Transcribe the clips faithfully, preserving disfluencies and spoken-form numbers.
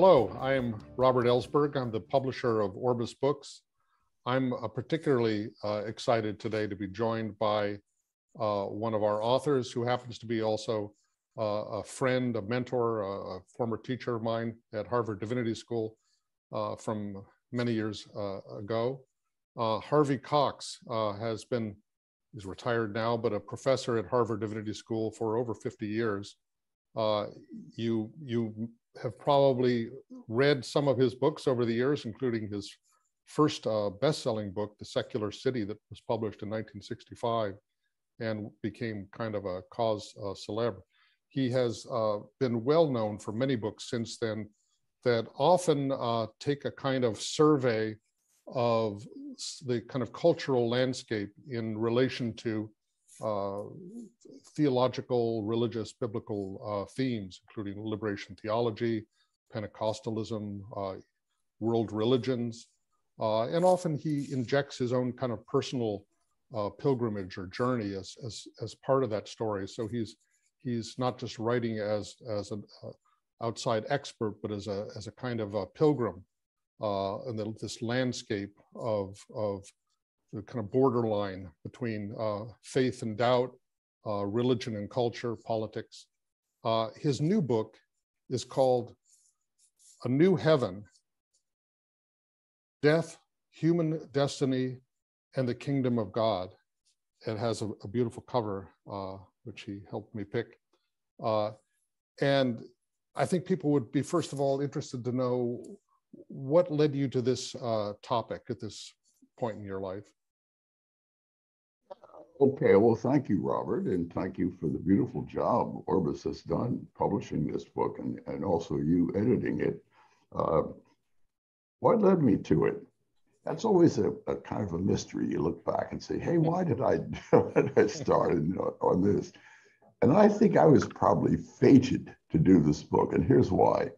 Hello, I am Robert Ellsberg. I'm the publisher of Orbis Books. I'm uh, particularly uh, excited today to be joined by uh, one of our authors who happens to be also uh, a friend, a mentor, a, a former teacher of mine at Harvard Divinity School uh, from many years uh, ago. Uh, Harvey Cox uh, has been, he's retired now, but a professor at Harvard Divinity School for over fifty years. Uh, you, you have probably read some of his books over the years, including his first uh, best-selling book, The Secular City, that was published in nineteen sixty-five and became kind of a cause uh, célèbre. He has uh, been well-known for many books since then that often uh, take a kind of survey of the kind of cultural landscape in relation to Uh, theological, religious, biblical uh, themes, including liberation theology, Pentecostalism, uh, world religions, uh, and often he injects his own kind of personal uh, pilgrimage or journey as, as as part of that story. So he's he's not just writing as as an uh, outside expert, but as a as a kind of a pilgrim uh, in the, this landscape of of. the kind of borderline between uh, faith and doubt, uh, religion and culture, politics. Uh, his new book is called A New Heaven: Death, Human Destiny, and the Kingdom of God. It has a, a beautiful cover, uh, which he helped me pick. Uh, and I think people would be, first of all, interested to know what led you to this uh, topic at this point in your life. Okay, well, thank you, Robert, and thank you for the beautiful job Orbis has done publishing this book and, and also you editing it. Uh, what led me to it? That's always a, a kind of a mystery. You look back and say, hey, why did I, I start on this? And I think I was probably fated to do this book, and here's why.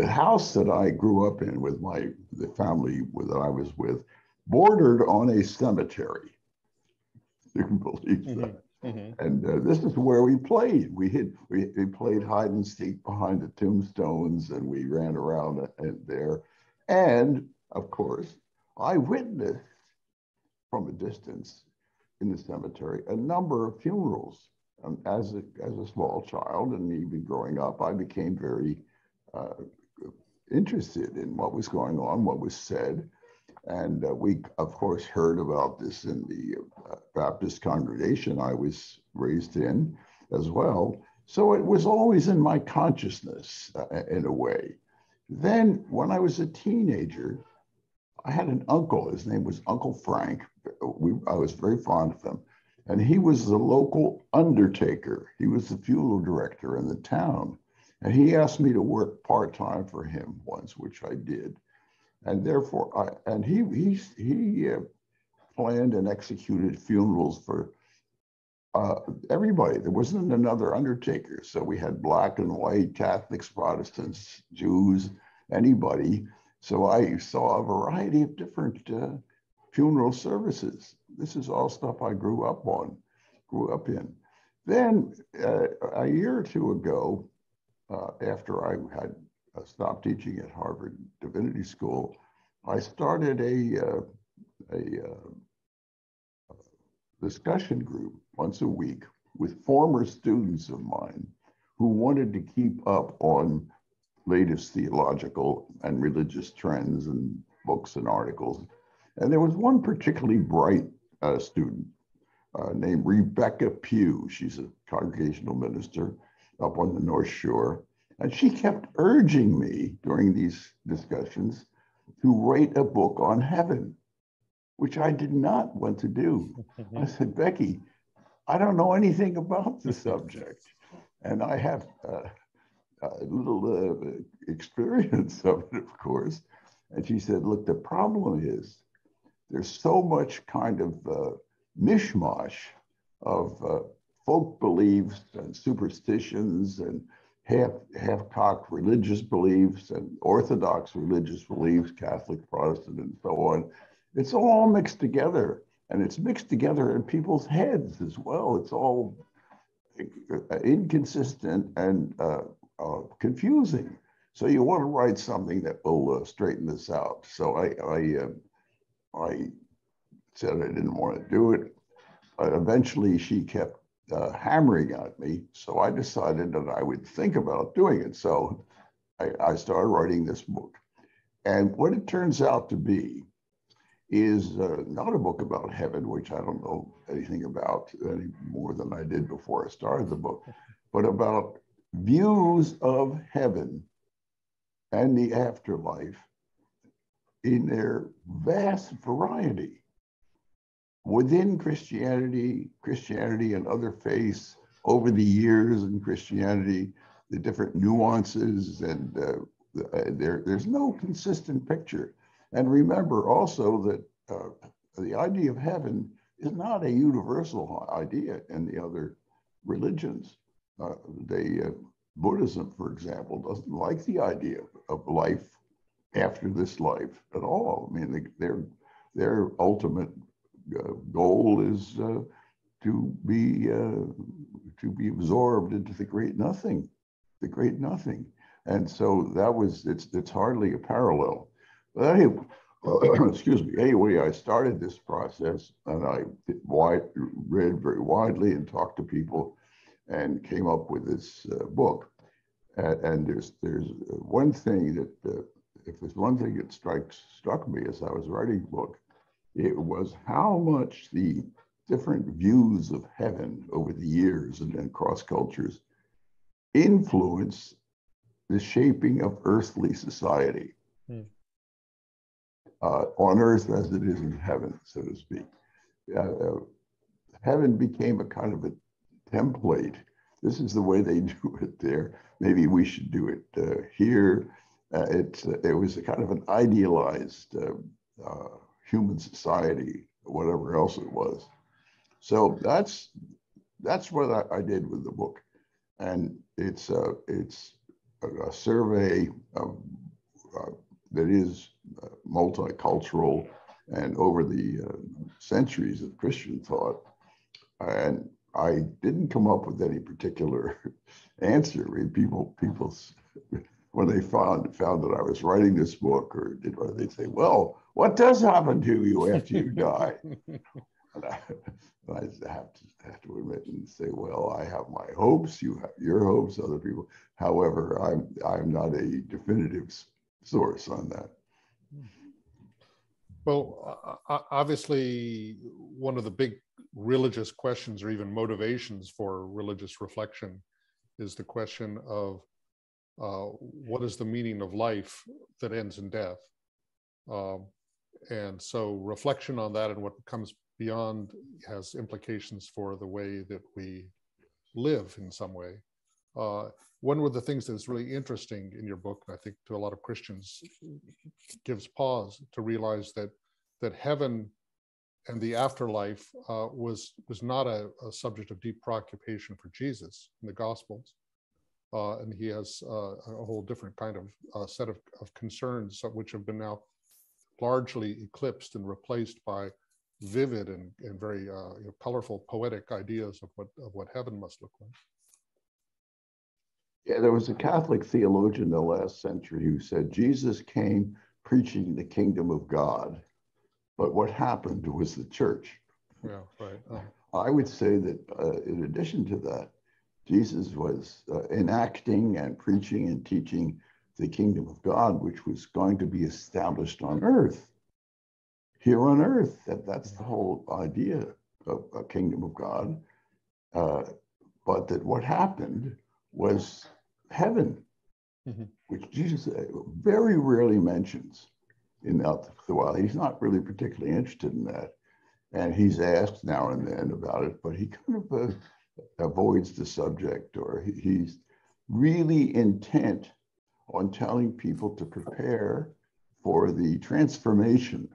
The house that I grew up in with my the family that I was with bordered on a cemetery. You can believe that. Mm-hmm. Mm-hmm. And uh, this is where we played. We hid, we, we played hide and seek behind the tombstones, and we ran around and there. And of course, I witnessed from a distance in the cemetery a number of funerals. Um, as a as a small child, and even growing up, I became very uh, interested in what was going on, what was said. And uh, we, of course, heard about this in the uh, Baptist congregation I was raised in as well. So it was always in my consciousness uh, in a way. Then when I was a teenager, I had an uncle. His name was Uncle Frank. We, I was very fond of him. And he was the local undertaker. He was the funeral director in the town. And he asked me to work part-time for him once, which I did. And therefore, I, and he he he uh, planned and executed funerals for uh, everybody. There wasn't another undertaker, so we had black and white, Catholics, Protestants, Jews, anybody. So I saw a variety of different uh, funeral services. This is all stuff I grew up on, grew up in. Then uh, a year or two ago, uh, after I had I stopped teaching at Harvard Divinity School, I started a, uh, a uh, discussion group once a week with former students of mine who wanted to keep up on latest theological and religious trends and books and articles. And there was one particularly bright uh, student uh, named Rebecca Pugh. She's a congregational minister up on the North Shore. And she kept urging me during these discussions to write a book on heaven, which I did not want to do. I said, Becky, I don't know anything about the subject. And I have uh, a little uh, experience of it, of course. And she said, look, the problem is there's so much kind of uh, mishmash of uh, folk beliefs and superstitions and half, half-cocked religious beliefs and Orthodox religious beliefs, Catholic, Protestant, and so on. It's all mixed together, and it's mixed together in people's heads as well. It's all inconsistent and uh, uh, confusing. So you want to write something that will uh, straighten this out. So I, I, uh, I said I didn't want to do it. But eventually she kept uh, hammering at me. So I decided that I would think about doing it. So I, I started writing this book. And what it turns out to be is uh, not a book about heaven, which I don't know anything about any more than I did before I started the book, but about views of heaven and the afterlife in their vast variety within Christianity, Christianity and other faiths over the years in Christianity, the different nuances, and uh, there, there's no consistent picture. And remember also that uh, the idea of heaven is not a universal idea in the other religions. Uh, they, uh, Buddhism, for example, doesn't like the idea of life after this life at all. I mean, they, their, their ultimate uh, goal is uh, to be uh, to be absorbed into the great nothing, the great nothing. And so that was, it's, it's hardly a parallel. But anyway, uh, excuse me, anyway, I started this process and I wide, read very widely and talked to people and came up with this uh, book. And, and there's there's one thing that, uh, if there's one thing that strikes, struck me as I was writing the book, it was how much the different views of heaven over the years and, and cross cultures influence the shaping of earthly society. Hmm. Uh, on earth as it is in heaven, so to speak. Uh, heaven became a kind of a template. This is the way they do it there. Maybe we should do it uh, here. Uh, it, uh, it was a kind of an idealized uh, uh, human society, whatever else it was. So that's that's what I, I did with the book. And it's, uh, it's a, a survey of uh, that is uh, multicultural and over the uh, centuries of Christian thought. And I didn't come up with any particular answer. I mean, people, people, when they found found that I was writing this book, or did, or they'd say, "Well, what does happen to you after you die?" And I, and I have to have to admit and say, "Well, I have my hopes. You have your hopes. Other people. However, I'm I'm not a definitive source on that." Well, obviously, one of the big religious questions, or even motivations for religious reflection, is the question of uh, what is the meaning of life that ends in death? Um, and so reflection on that and what comes beyond has implications for the way that we live in some way. Uh, one of the things that's really interesting in your book, and I think to a lot of Christians, gives pause to realize that that heaven and the afterlife uh, was was not a, a subject of deep preoccupation for Jesus in the Gospels, uh, and he has uh, a whole different kind of uh, set of, of concerns which have been now largely eclipsed and replaced by vivid and, and very uh, you know, colorful poetic ideas of what of what heaven must look like. Yeah, there was a Catholic theologian in the last century who said, Jesus came preaching the kingdom of God, but what happened was the church. Yeah, right. Uh, I would say that uh, in addition to that, Jesus was uh, enacting and preaching and teaching the kingdom of God, which was going to be established on earth, here on earth. That, that's the whole idea of a kingdom of God. Uh, but that what happened was heaven, mm-hmm. which Jesus very rarely mentions in the while. He's not really particularly interested in that. And he's asked now and then about it, but he kind of uh, avoids the subject, or he, he's really intent on telling people to prepare for the transformation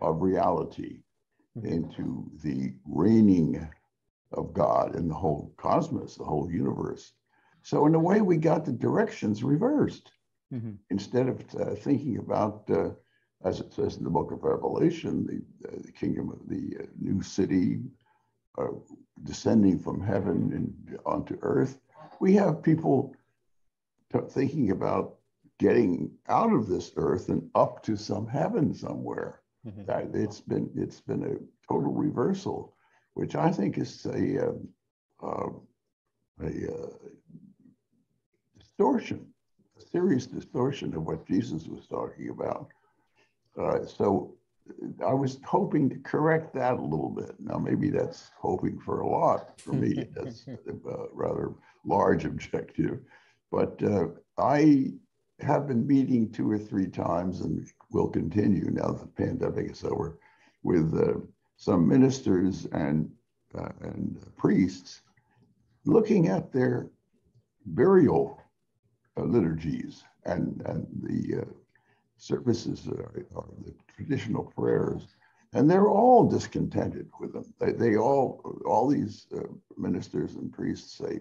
of reality mm-hmm. into the reigning of God in the whole cosmos, the whole universe. So in a way, we got the directions reversed. Mm-hmm. Instead of uh, thinking about, uh, as it says in the book of Revelation, the, uh, the kingdom of the uh, new city uh, descending from heaven and onto earth, we have people t- thinking about getting out of this earth and up to some heaven somewhere. Mm-hmm. It's been it's been a total reversal, which I think is a uh, uh, a uh, distortion, a serious distortion of what Jesus was talking about. Uh, so I was hoping to correct that a little bit. Now maybe that's hoping for a lot. For me, that's a rather large objective. But uh, I have been meeting two or three times, and will continue now that the pandemic is over, with uh, some ministers and uh, and priests, looking at their burial uh, liturgies and and the uh, services or, or the traditional prayers, and they're all discontented with them. They, they all all these uh, ministers and priests say,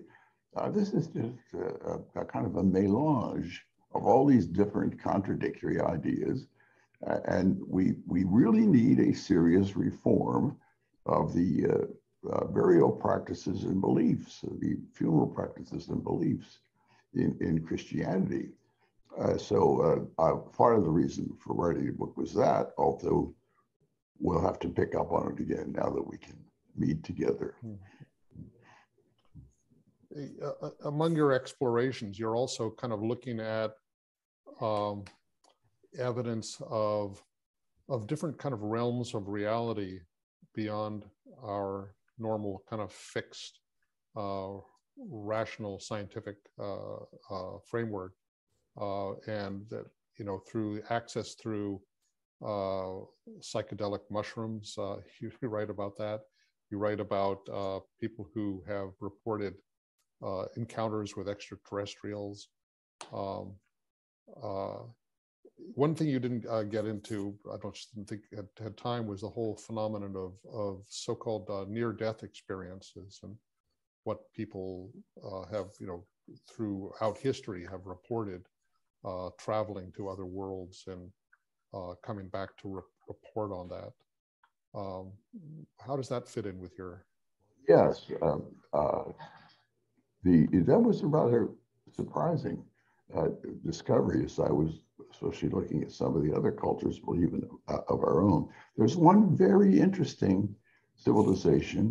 uh, this is just a, a kind of a mélange of all these different contradictory ideas. Uh, and we we really need a serious reform of the uh, uh, burial practices and beliefs, the funeral practices and beliefs in, in Christianity. Uh, so uh, uh, part of the reason for writing the book was that, although we'll have to pick up on it again now that we can meet together. Mm. Uh, among your explorations, you're also kind of looking at um, evidence of of different kind of realms of reality beyond our normal kind of fixed, uh, rational scientific uh, uh, framework, uh, and that you know through access through uh, psychedelic mushrooms. Uh, you, you write about that. You write about uh, people who have reported Uh, encounters with extraterrestrials. Um, uh, one thing you didn't uh, get into, I don't just didn't think had, had time, was the whole phenomenon of, of so-called uh, near-death experiences and what people uh, have, you know, throughout history have reported uh, traveling to other worlds and uh, coming back to re report on that. Um, how does that fit in with your? Yes. Um, uh... The, that was a rather surprising uh, discovery, as I was especially looking at some of the other cultures, well, even uh, of our own. There's one very interesting civilization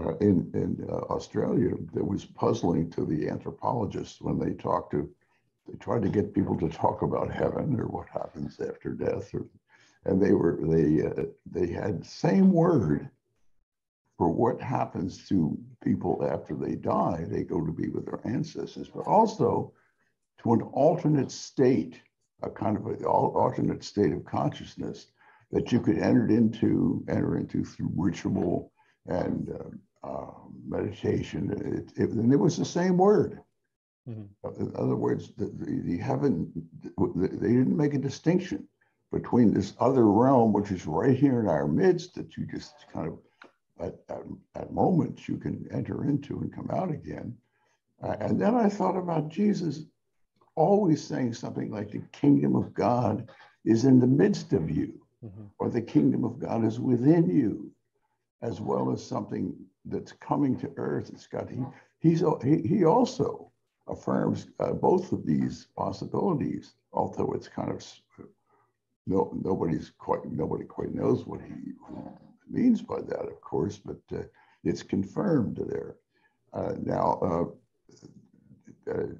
uh, in, in uh, Australia that was puzzling to the anthropologists when they talked to, they tried to get people to talk about heaven or what happens after death, or, and they were, they, uh, they had the same word for what happens to people after they die. They go to be with their ancestors, but also to an alternate state, a kind of an alternate state of consciousness that you could enter into, enter into through ritual and uh, uh, meditation. It, it, and it was the same word. Mm-hmm. In other words, the, the, the heaven, the, they didn't make a distinction between this other realm, which is right here in our midst, that you just kind of At, at, at moments you can enter into and come out again. Uh, and then I thought about Jesus always saying something like, the kingdom of God is in the midst of you, mm-hmm. or the kingdom of God is within you, as well as something that's coming to earth. It's got, he, he's, he, he also affirms uh, both of these possibilities, although it's kind of, no, nobody's quite, nobody quite knows what he means by that, of course, but uh, it's confirmed there. Uh, now, uh, uh,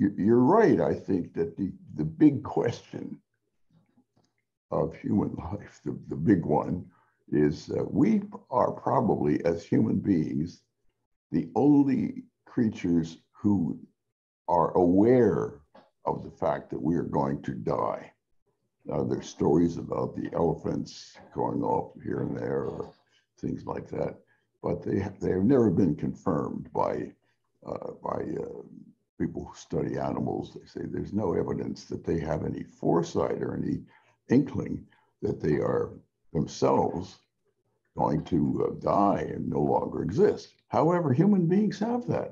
you, you're right, I think, that the, the big question of human life, the, the big one, is uh, we are probably, as human beings, the only creatures who are aware of the fact that we are going to die. Uh, there's stories about the elephants going off here and there, or things like that, but they have, they have never been confirmed by uh, by uh, people who study animals. They say there's no evidence that they have any foresight or any inkling that they are themselves going to uh, die and no longer exist. However, human beings have that.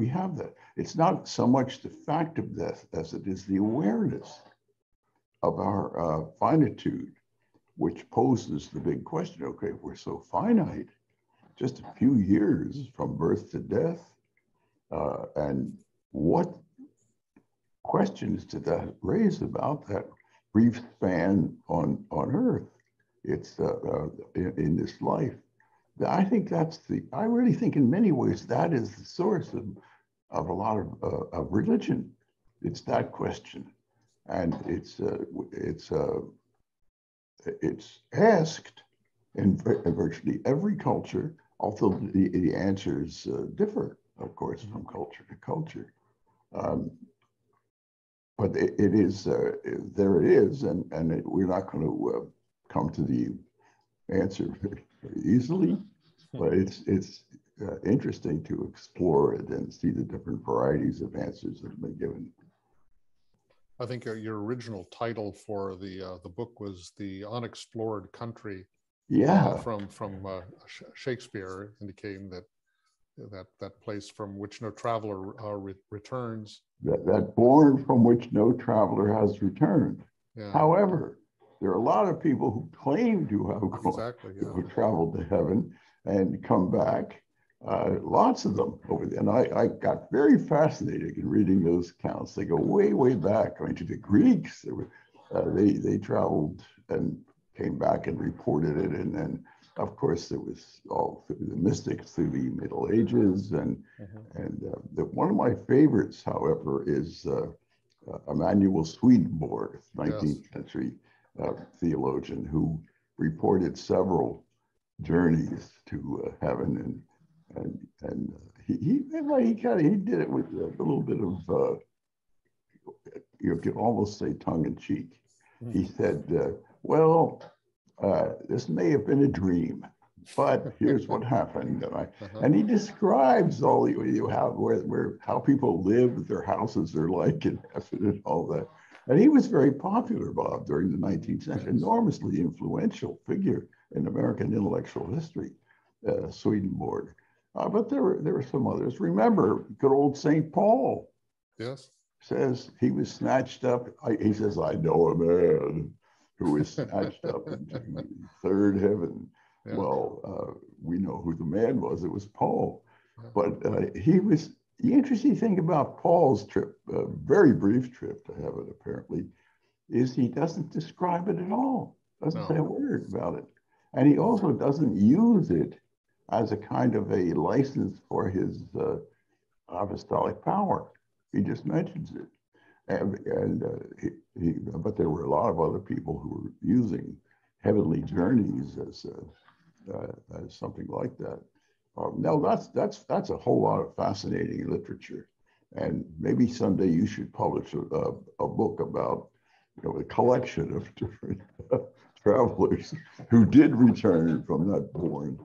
We have that. It's not so much the fact of death as it is the awareness of our uh, finitude, which poses the big question, okay, if we're so finite, just a few years from birth to death, uh, and what questions did that raise about that brief span on on Earth? It's uh, uh, in, in this life. I think that's the. I really think, in many ways, that is the source of of a lot of uh, of religion. It's that question, and it's uh, it's uh, it's asked in virtually every culture. Although the, the answers uh, differ, of course, from culture to culture. Um, but it, it is, uh, there it is, and, and it, we're not going to uh, come to the answer easily, but it's, it's uh, interesting to explore it and see the different varieties of answers that have been given. I think uh, your original title for the, uh, the book was The Unexplored Country. Yeah, uh, from from uh, Sh Shakespeare, indicating that that that place from which no traveler uh, re returns. That, that born from which no traveler has returned. Yeah. However, there are a lot of people who claim to have gone, exactly, yeah. who traveled to heaven and come back. Uh, lots of them over there, and I, I got very fascinated in reading those accounts. They go way way back. I mean, to the Greeks, they were, uh, they they traveled and came back and reported it, and then, of course, there was all through the mystics through the Middle Ages, and mm-hmm. and uh, the, one of my favorites, however, is uh, uh, Emmanuel Swedenborg, nineteenth yes. century uh, theologian, who reported several journeys to uh, heaven, and and and he he, he kind of he did it with a little bit of uh, you could almost say tongue in cheek. Mm-hmm. He said, Uh, well, uh, this may have been a dream, but here's what happened. And, I, uh-huh. and he describes all the you how where, where how people live, their houses are like, and, and all that. And he was very popular, Bob, during the nineteenth century, enormously influential figure in American intellectual history, uh, Swedenborg. Uh, but there were there were some others. Remember, good old Saint Paul. Yes, says he was snatched up. I, he says, "I know a man who was snatched up into the third heaven." Yeah. Well, uh, we know who the man was. It was Paul. Yeah. But uh, he was, the interesting thing about Paul's trip, a very brief trip to heaven apparently, is he doesn't describe it at all. Doesn't no. say a word about it. And he also doesn't use it as a kind of a license for his uh, apostolic power. He just mentions it. And, and uh, he, he, but there were a lot of other people who were using heavenly journeys as, uh, uh, as something like that. Um, now that's that's that's a whole lot of fascinating literature, and maybe someday you should publish a, a, a book about you know, a collection of different travelers who did return from that born.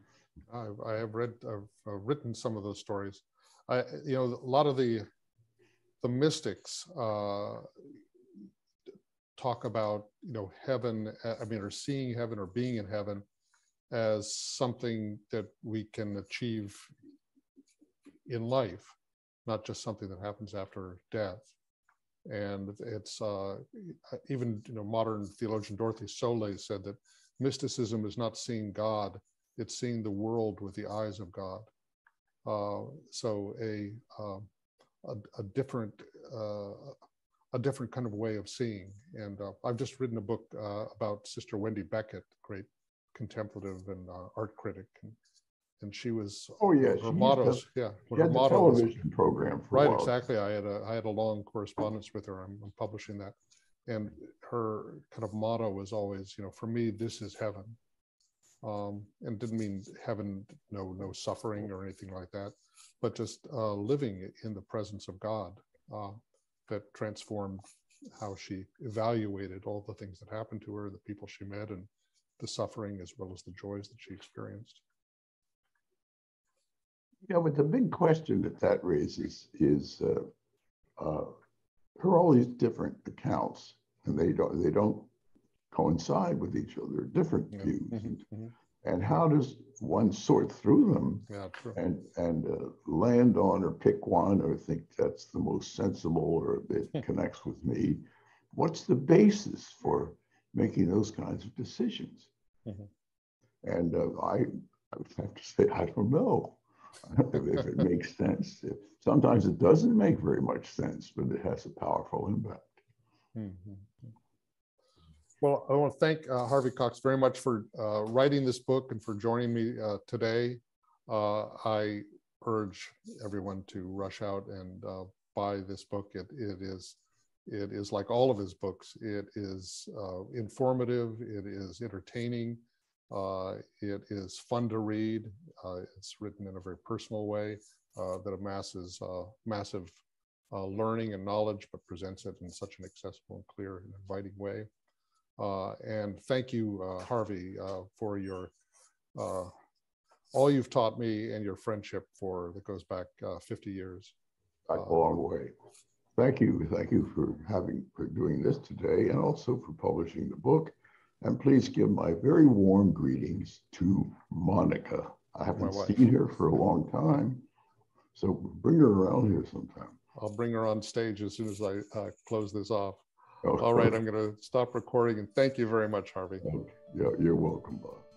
I, I have read, I've written some of those stories. I, you know, a lot of the. The mystics uh, talk about, you know, heaven, I mean, or seeing heaven or being in heaven as something that we can achieve in life, not just something that happens after death. And it's uh, even, you know, modern theologian Dorothy Soleil said that mysticism is not seeing God, it's seeing the world with the eyes of God. Uh, so a... Um, A, a different, uh, a different kind of way of seeing. And uh, I've just written a book uh, about Sister Wendy Beckett, great contemplative and uh, art critic, and, and she was. Oh yeah, her mottos. Yeah, her had motto the television was, program. For right, a while. Exactly. I had a I had a long correspondence with her. I'm, I'm publishing that, and her kind of motto was always, you know, for me, this is heaven, um, and didn't mean heaven, no, no suffering or anything like that. But just uh, living in the presence of God uh, that transformed how she evaluated all the things that happened to her, the people she met, and the suffering as well as the joys that she experienced. Yeah, but the big question that that raises is uh, uh, there are all these different accounts, and they don't they don't coincide with each other. Different yeah. views. Mm-hmm, mm-hmm. And how does one sort through them yeah, true. and and uh, land on or pick one or think that's the most sensible or it connects with me? What's the basis for making those kinds of decisions? Mm-hmm. And uh, I, I would have to say I don't know. if it makes sense. Sometimes it doesn't make very much sense, but it has a powerful impact. Mm-hmm. Well, I want to thank uh, Harvey Cox very much for uh, writing this book and for joining me uh, today. Uh, I urge everyone to rush out and uh, buy this book. It, it is it is like all of his books. It is uh, informative. It is entertaining. Uh, it is fun to read. Uh, it's written in a very personal way uh, that amasses uh, massive uh, learning and knowledge, but presents it in such an accessible and clear and inviting way. Uh, and thank you, uh, Harvey, uh, for your uh, all you've taught me and your friendship for that goes back uh, fifty years. Uh, a long way. Thank you. Thank you for having for doing this today, and also for publishing the book. And please give my very warm greetings to Monica. I haven't seen her for a long time, so bring her around here sometime. I'll bring her on stage as soon as I uh, close this off. Okay. All right, I'm going to stop recording, and thank you very much, Harvey. Okay. Yeah, you're welcome, Bob.